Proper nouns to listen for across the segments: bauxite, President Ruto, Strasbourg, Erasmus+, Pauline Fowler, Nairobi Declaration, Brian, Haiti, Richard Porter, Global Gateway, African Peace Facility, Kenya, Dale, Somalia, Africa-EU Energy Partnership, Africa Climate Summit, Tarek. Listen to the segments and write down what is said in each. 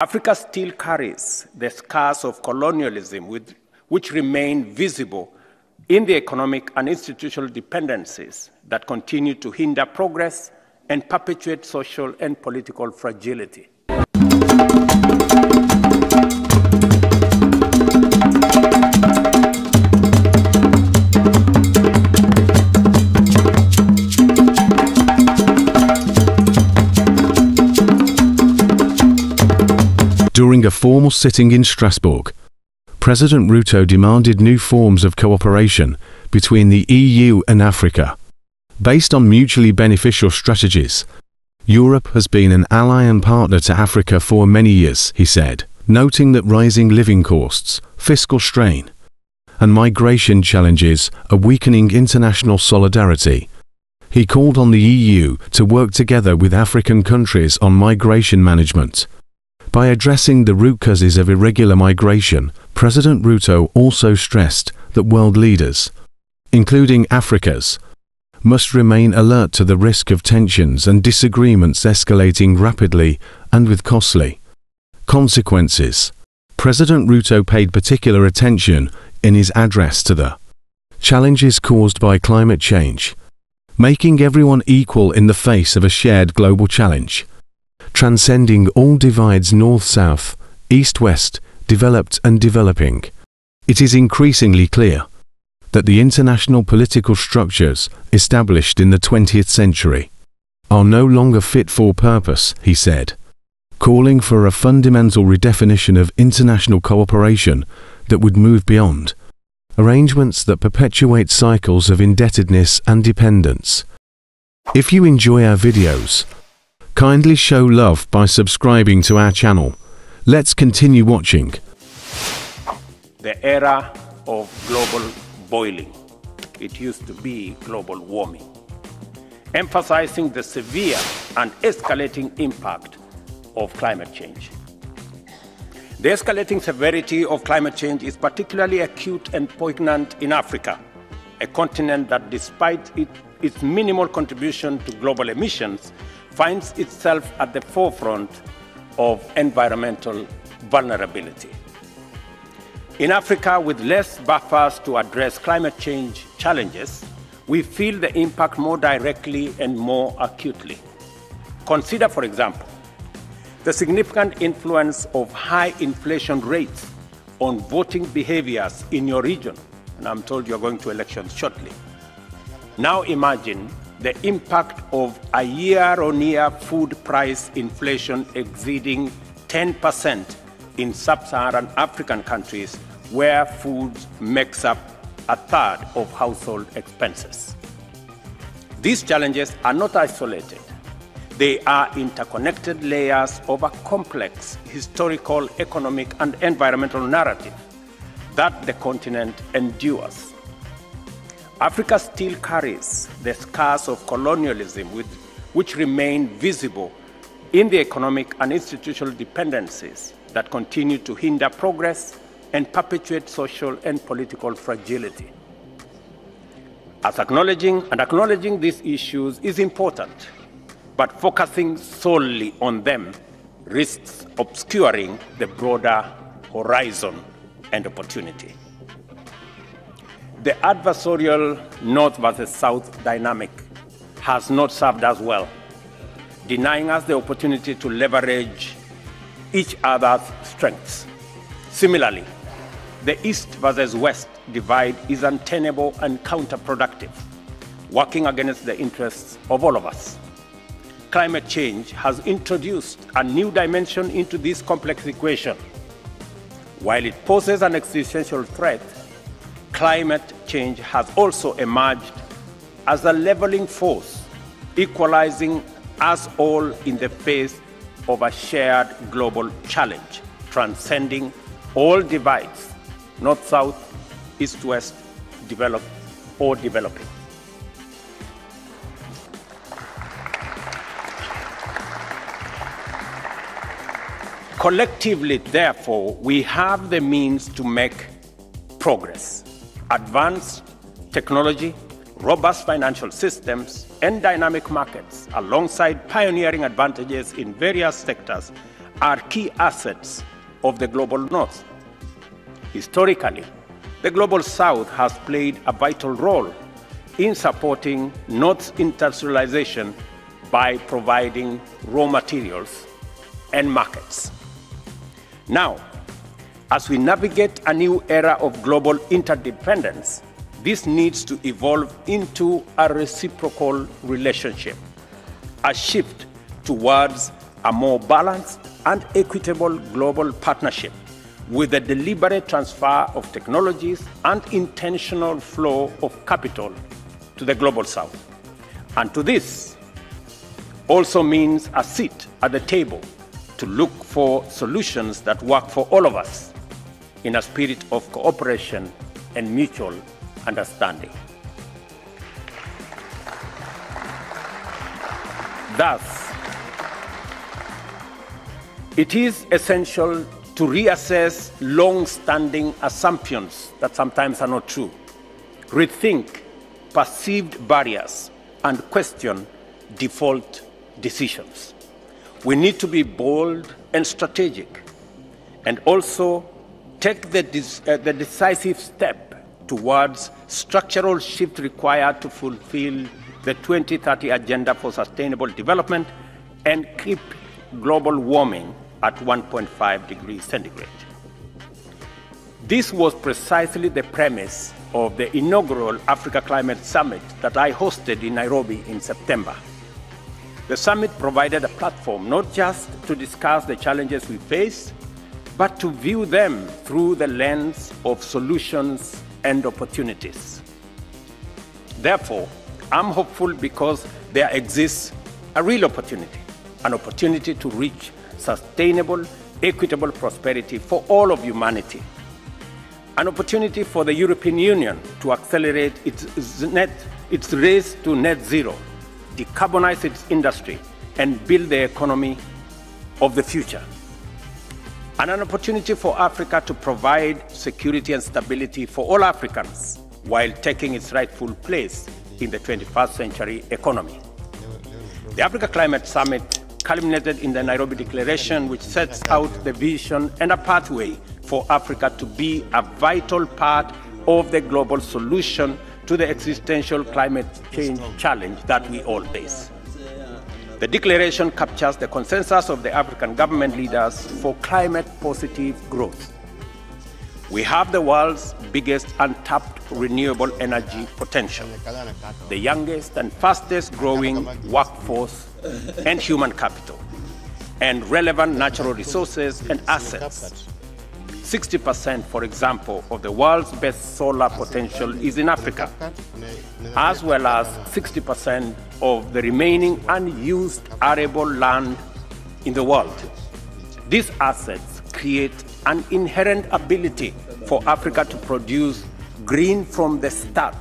Africa still carries the scars of colonialism, which remain visible in the economic and institutional dependencies that continue to hinder progress and perpetuate social and political fragility. During a formal sitting in Strasbourg, President Ruto demanded new forms of cooperation between the EU and Africa. Based on mutually beneficial strategies, Europe has been an ally and partner to Africa for many years, he said, noting that rising living costs, fiscal strain, and migration challenges are weakening international solidarity. He called on the EU to work together with African countries on migration management. By addressing the root causes of irregular migration, President Ruto also stressed that world leaders, including Africa's, must remain alert to the risk of tensions and disagreements escalating rapidly and with costly consequences. President Ruto paid particular attention in his address to the challenges caused by climate change, making everyone equal in the face of a shared global challenge, transcending all divides north-south, east-west, developed and developing. It is increasingly clear that the international political structures established in the 20th century are no longer fit for purpose, he said, calling for a fundamental redefinition of international cooperation that would move beyond arrangements that perpetuate cycles of indebtedness and dependence. If you enjoy our videos, kindly show love by subscribing to our channel. Let's continue watching. The era of global boiling, it used to be global warming, emphasizing the severe and escalating impact of climate change. The escalating severity of climate change is particularly acute and poignant in Africa, a continent that, despite its minimal contribution to global emissions, finds itself at the forefront of environmental vulnerability. In Africa, with less buffers to address climate change challenges, we feel the impact more directly and more acutely. Consider, for example, the significant influence of high inflation rates on voting behaviors in your region, and I'm told you're going to elections shortly. Now imagine the impact of a year-on-year food price inflation exceeding 10% in sub-Saharan African countries, where food makes up a third of household expenses. These challenges are not isolated. They are interconnected layers of a complex historical, economic, and environmental narrative that the continent endures. Africa still carries the scars of colonialism, which remain visible in the economic and institutional dependencies that continue to hinder progress and perpetuate social and political fragility. As acknowledging these issues is important, but focusing solely on them risks obscuring the broader horizon and opportunity. The adversarial North versus South dynamic has not served us well, denying us the opportunity to leverage each other's strengths. Similarly, the East versus West divide is untenable and counterproductive, working against the interests of all of us. Climate change has introduced a new dimension into this complex equation. While it poses an existential threat, climate change has also emerged as a leveling force, equalizing us all in the face of a shared global challenge, transcending all divides, north-south, east-west, developed or developing. Collectively, therefore, we have the means to make progress. Advanced technology, robust financial systems, and dynamic markets, alongside pioneering advantages in various sectors, are key assets of the Global North. Historically, the Global South has played a vital role in supporting North's industrialization by providing raw materials and markets. Now, as we navigate a new era of global interdependence, this needs to evolve into a reciprocal relationship, a shift towards a more balanced and equitable global partnership with a deliberate transfer of technologies and intentional flow of capital to the Global South. And to this also means a seat at the table to look for solutions that work for all of us in a spirit of cooperation and mutual understanding. Thus, it is essential to reassess long-standing assumptions that sometimes are not true, rethink perceived barriers, and question default decisions. We need to be bold and strategic, and also take the decisive step towards structural shift required to fulfill the 2030 Agenda for Sustainable Development and keep global warming at 1.5 degrees centigrade. This was precisely the premise of the inaugural Africa Climate Summit that I hosted in Nairobi in September. The summit provided a platform not just to discuss the challenges we face, but to view them through the lens of solutions and opportunities. Therefore, I'm hopeful because there exists a real opportunity, an opportunity to reach sustainable, equitable prosperity for all of humanity. An opportunity for the European Union to accelerate its race to net zero, decarbonize its industry, and build the economy of the future. And an opportunity for Africa to provide security and stability for all Africans while taking its rightful place in the 21st century economy. The Africa Climate Summit culminated in the Nairobi Declaration, which sets out the vision and a pathway for Africa to be a vital part of the global solution to the existential climate change challenge that we all face. The declaration captures the consensus of the African government leaders for climate-positive growth. We have the world's biggest untapped renewable energy potential, the youngest and fastest growing workforce and human capital, and relevant natural resources and assets. 60%, for example, of the world's best solar potential is in Africa, as well as 60% of the remaining unused arable land in the world. These assets create an inherent ability for Africa to produce green from the start,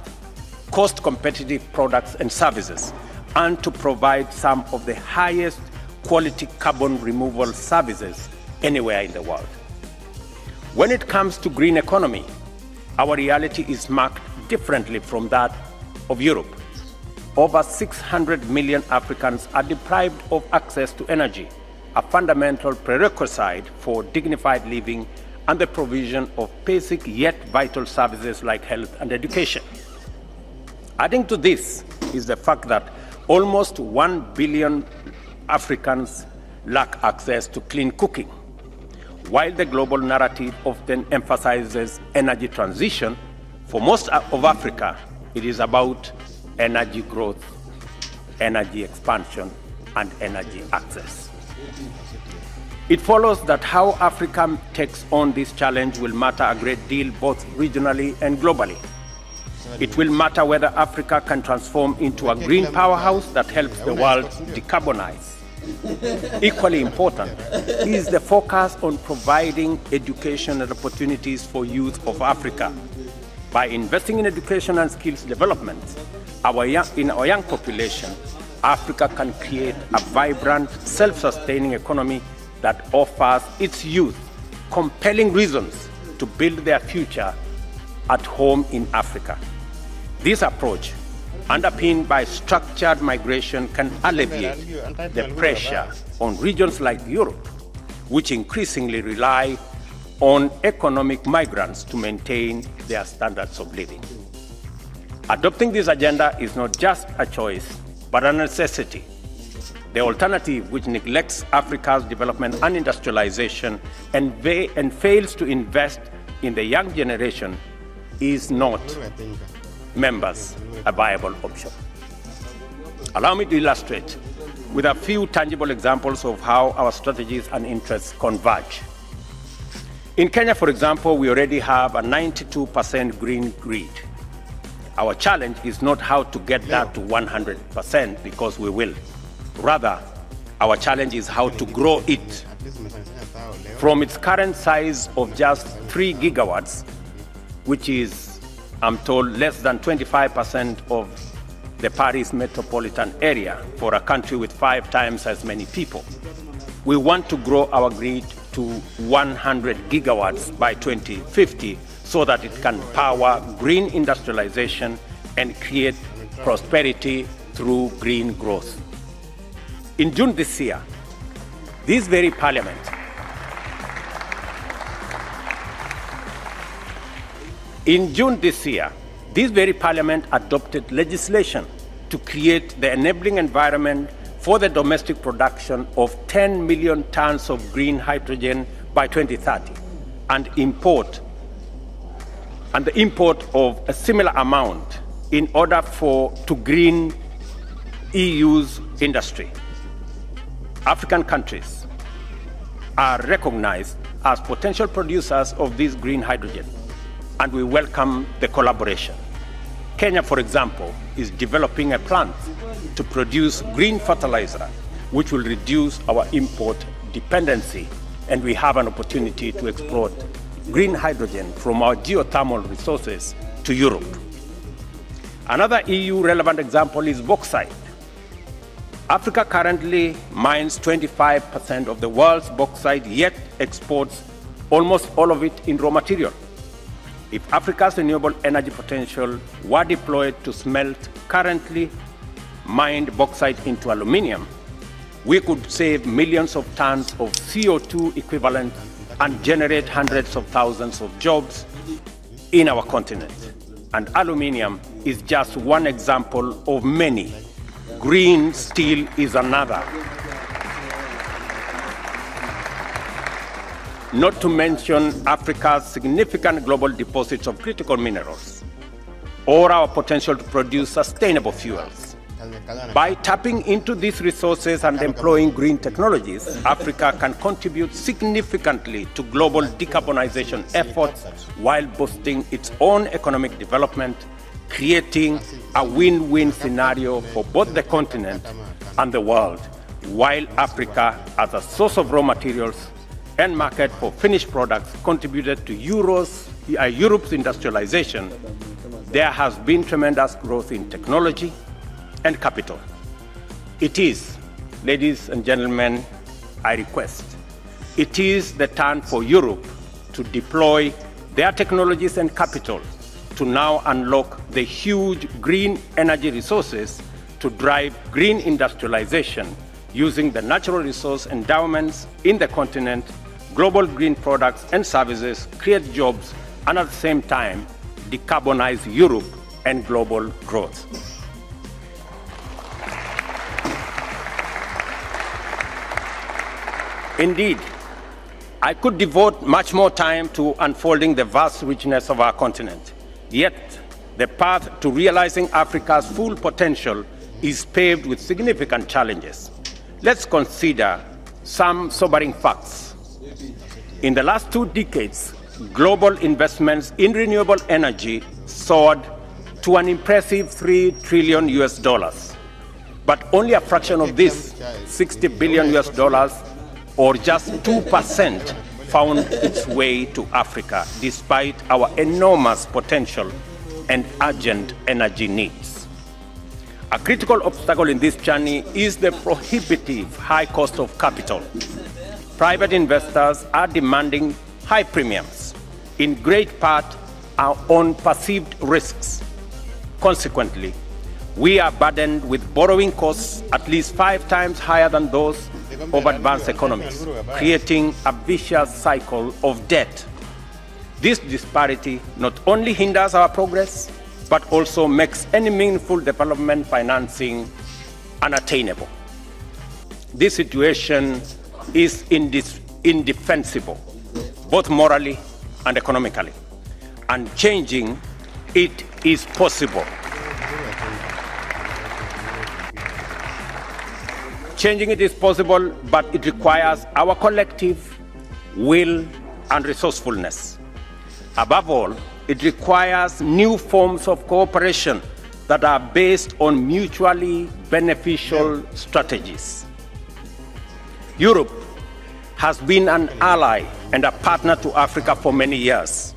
cost-competitive products and services, and to provide some of the highest quality carbon removal services anywhere in the world. When it comes to green economy, our reality is marked differently from that of Europe. Over 600 million Africans are deprived of access to energy, a fundamental prerequisite for dignified living and the provision of basic yet vital services like health and education. Adding to this is the fact that almost 1 billion Africans lack access to clean cooking. While the global narrative often emphasizes energy transition, for most of Africa, it is about energy growth, energy expansion, and energy access. It follows that how Africa takes on this challenge will matter a great deal both regionally and globally. It will matter whether Africa can transform into a green powerhouse that helps the world decarbonize. Equally important is the focus on providing education and opportunities for youth of Africa. By investing in education and skills development in our young population, Africa can create a vibrant, self-sustaining economy that offers its youth compelling reasons to build their future at home in Africa. This approach, underpinned by structured migration, can alleviate the pressure on regions like Europe, which increasingly rely on economic migrants to maintain their standards of living. Adopting this agenda is not just a choice, but a necessity. The alternative, which neglects Africa's development and industrialization and fails to invest in the young generation, is not, members, a viable option. Allow me to illustrate with a few tangible examples of how our strategies and interests converge. In Kenya, for example, we already have a 92% green grid. Our challenge is not how to get that to 100%, because we will. Rather, our challenge is how to grow it from its current size of just 3 gigawatts, which is, I'm told, less than 25% of the Paris metropolitan area for a country with 5 times as many people. We want to grow our grid to 100 gigawatts by 2050 so that it can power green industrialization and create prosperity through green growth. In June this year, this very parliament adopted legislation to create the enabling environment for the domestic production of 10 million tons of green hydrogen by 2030 and the import of a similar amount in order to green EU's industry. African countries are recognized as potential producers of this green hydrogen, and we welcome the collaboration. Kenya, for example, is developing a plant to produce green fertilizer, which will reduce our import dependency, and we have an opportunity to export green hydrogen from our geothermal resources to Europe. Another EU-relevant example is bauxite. Africa currently mines 25% of the world's bauxite, yet exports almost all of it in raw material. If Africa's renewable energy potential were deployed to smelt currently mined bauxite into aluminium, we could save millions of tons of CO2 equivalent and generate hundreds of thousands of jobs in our continent. And aluminium is just one example of many. Green steel is another. Not to mention Africa's significant global deposits of critical minerals, or our potential to produce sustainable fuels. By tapping into these resources and employing green technologies, Africa can contribute significantly to global decarbonization efforts while boosting its own economic development, creating a win-win scenario for both the continent and the world, while Africa, as a source of raw materials and market for finished products, contributed to Europe's industrialization. There has been tremendous growth in technology and capital. It is, ladies and gentlemen, I request, it is the turn for Europe to deploy their technologies and capital to now unlock the huge green energy resources to drive green industrialization using the natural resource endowments in the continent. Global green products and services create jobs and at the same time decarbonize Europe and global growth. Indeed, I could devote much more time to unfolding the vast richness of our continent. Yet, the path to realizing Africa's full potential is paved with significant challenges. Let's consider some sobering facts. In the last 2 decades, global investments in renewable energy soared to an impressive $3 trillion US. But only a fraction of this, $60 billion US, or just 2%, found its way to Africa, despite our enormous potential and urgent energy needs. A critical obstacle in this journey is the prohibitive high cost of capital. Private investors are demanding high premiums, in great part on perceived risks. Consequently, we are burdened with borrowing costs at least 5 times higher than those of advanced economies, creating a vicious cycle of debt. This disparity not only hinders our progress, but also makes any meaningful development financing unattainable. This situation is indefensible, both morally and economically, and changing it is possible. Changing it is possible, but it requires our collective will and resourcefulness. Above all, it requires new forms of cooperation that are based on mutually beneficial strategies. Europe has been an ally and a partner to Africa for many years,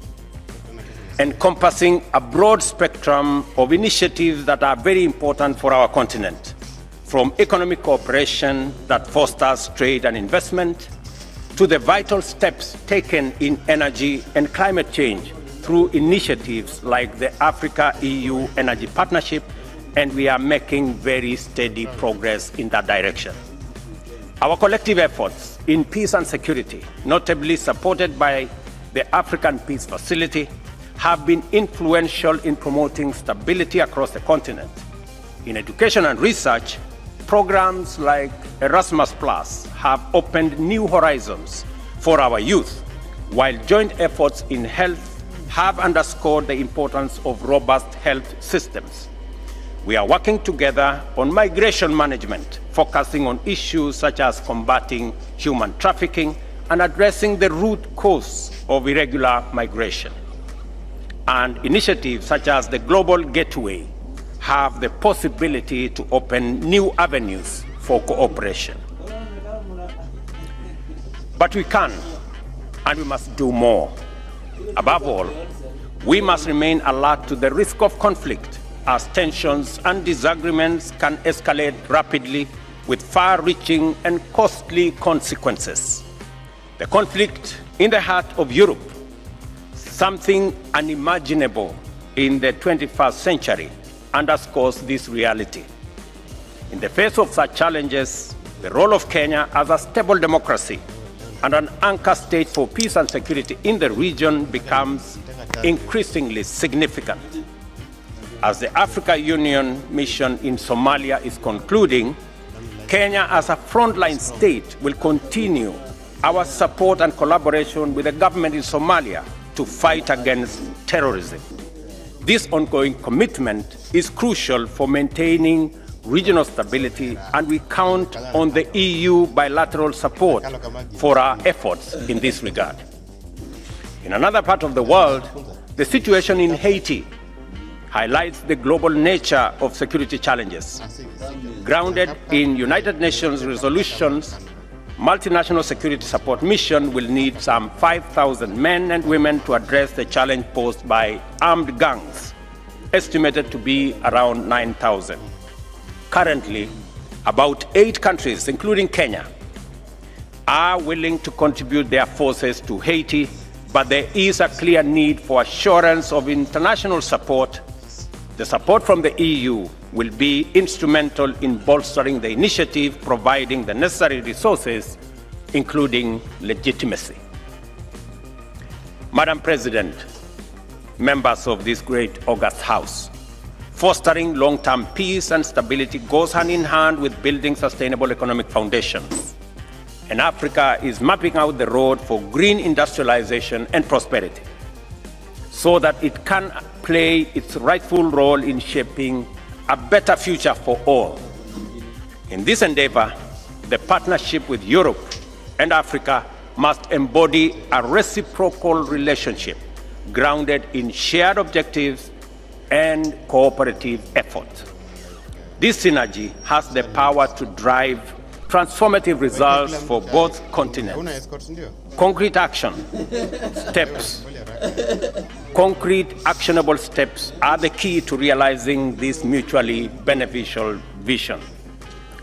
encompassing a broad spectrum of initiatives that are very important for our continent, from economic cooperation that fosters trade and investment, to the vital steps taken in energy and climate change through initiatives like the Africa-EU Energy Partnership, and we are making very steady progress in that direction. Our collective efforts in peace and security, notably supported by the African Peace Facility, have been influential in promoting stability across the continent. In education and research, programs like Erasmus+ have opened new horizons for our youth, while joint efforts in health have underscored the importance of robust health systems. We are working together on migration management, focusing on issues such as combating human trafficking and addressing the root cause of irregular migration. And initiatives such as the Global Gateway have the possibility to open new avenues for cooperation. But we can and we must do more. Above all, we must remain alert to the risk of conflict, as tensions and disagreements can escalate rapidly with far-reaching and costly consequences. The conflict in the heart of Europe, something unimaginable in the 21st century, underscores this reality. In the face of such challenges, the role of Kenya as a stable democracy and an anchor state for peace and security in the region becomes increasingly significant. As the Africa Union mission in Somalia is concluding, Kenya as a frontline state will continue our support and collaboration with the government in Somalia to fight against terrorism. This ongoing commitment is crucial for maintaining regional stability, and we count on the EU bilateral support for our efforts in this regard. In another part of the world, the situation in Haiti highlights the global nature of security challenges. Grounded in United Nations resolutions, multinational security support mission will need some 5,000 men and women to address the challenge posed by armed gangs, estimated to be around 9,000. Currently, about 8 countries, including Kenya, are willing to contribute their forces to Haiti, but there is a clear need for assurance of international support. The support from the EU will be instrumental in bolstering the initiative, providing the necessary resources, including legitimacy. Madam President, members of this great august House, fostering long-term peace and stability goes hand in hand with building sustainable economic foundations. And Africa is mapping out the road for green industrialization and prosperity, so that it can play its rightful role in shaping a better future for all. In this endeavor, the partnership with Europe and Africa must embody a reciprocal relationship grounded in shared objectives and cooperative effort. This synergy has the power to drive transformative results for both continents. Concrete actionable steps are the key to realizing this mutually beneficial vision.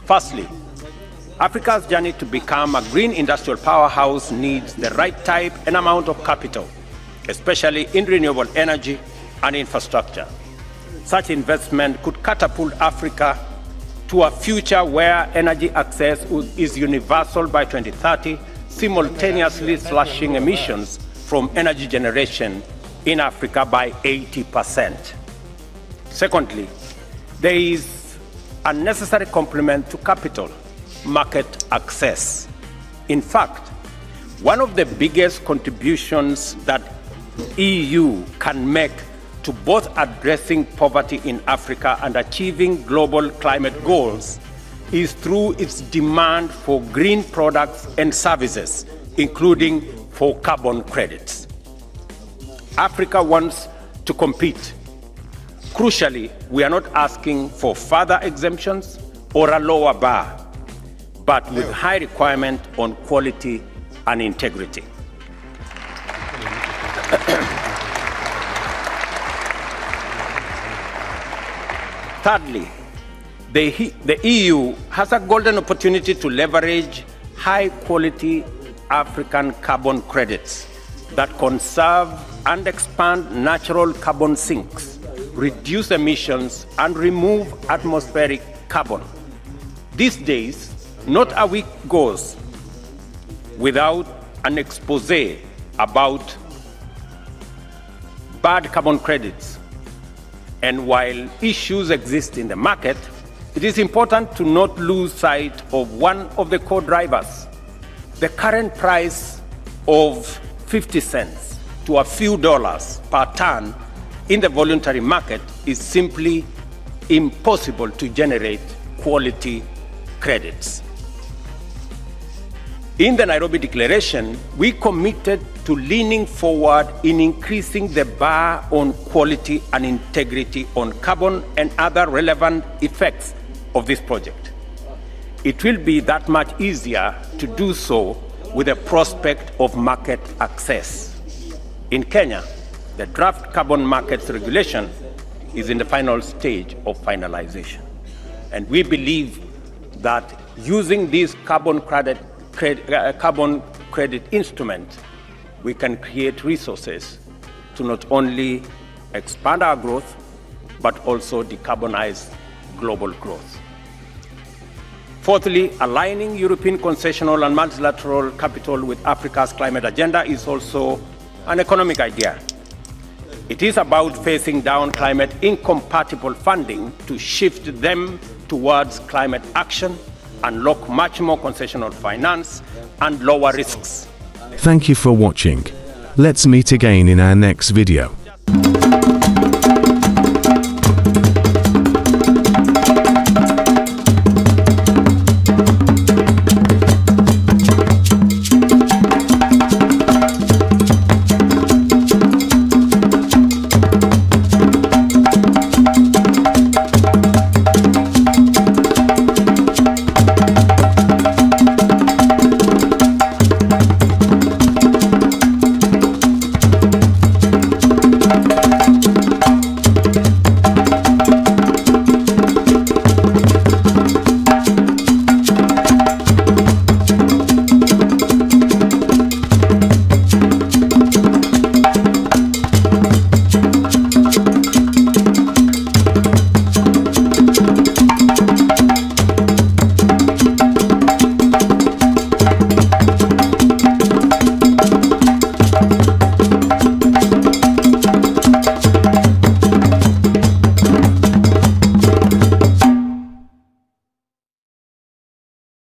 Firstly, Africa's journey to become a green industrial powerhouse needs the right type and amount of capital, especially in renewable energy and infrastructure. Such investment could catapult Africa to a future where energy access is universal by 2030, simultaneously slashing emissions from energy generation in Africa by 80%. Secondly, there is a necessary complement to capital, market access. In fact, one of the biggest contributions that EU can make to both addressing poverty in Africa and achieving global climate goals is through its demand for green products and services, including for carbon credits. Africa wants to compete. Crucially, we are not asking for further exemptions or a lower bar, but with high requirement on quality and integrity. Thirdly, the EU has a golden opportunity to leverage high-quality African carbon credits that conserve and expand natural carbon sinks, reduce emissions, and remove atmospheric carbon. These days, not a week goes without an expose about bad carbon credits. And while issues exist in the market, it is important to not lose sight of one of the core drivers. The current price of 50 cents to a few dollars per ton in the voluntary market is simply impossible to generate quality credits. In the Nairobi Declaration, we committed to leaning forward in increasing the bar on quality and integrity on carbon and other relevant effects of this project. It will be that much easier to do so with the prospect of market access. In Kenya, the draft carbon markets regulation is in the final stage of finalization. And we believe that using these carbon credit instrument, we can create resources to not only expand our growth, but also decarbonize global growth. Fourthly, aligning European concessional and multilateral capital with Africa's climate agenda is also an economic idea. It is about facing down climate incompatible funding to shift them towards climate action, unlock much more concessional finance and lower risks. Thank you for watching. Let's meet again in our next video.